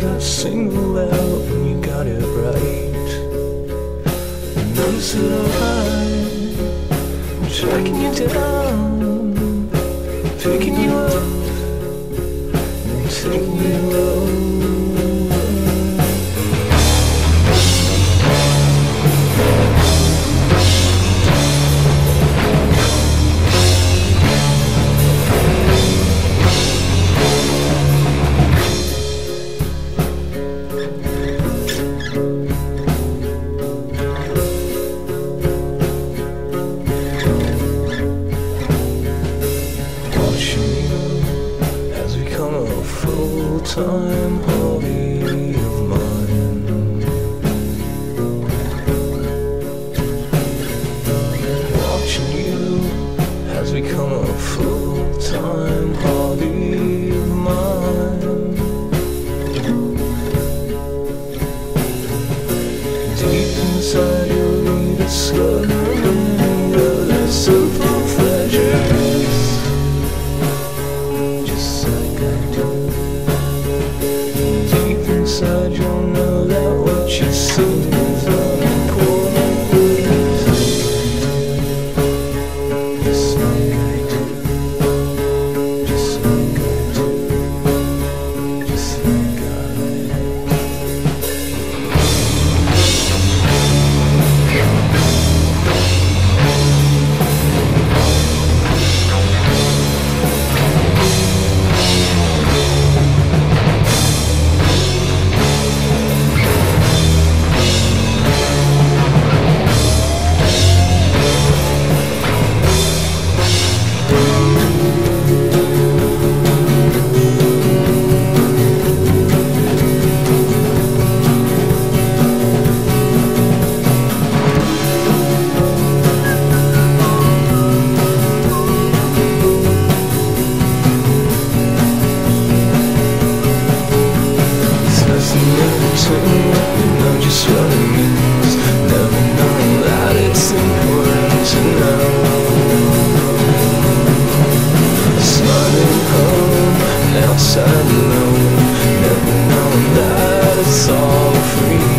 got singled out, and you got it right. And I'm so high, I'm tracking you down, picking you up, and taking you low. Full-time hobby of mine. Watching you has become a full-time hobby of mine. Deep inside you'll be discovering the simple pleasures, just like I do. I don't know that what you see is unimportant. Know just what it means, never knowing that it's important to know. Smiling home and outside alone, never knowing that it's all free.